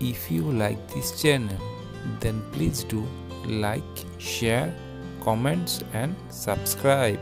If you like this channel, then please do like, share, comments and subscribe.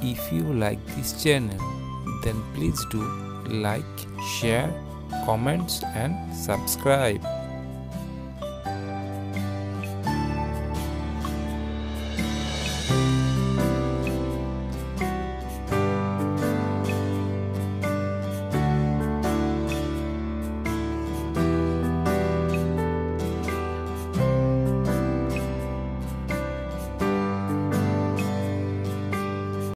If you like this channel, then please do like, share, comments and subscribe.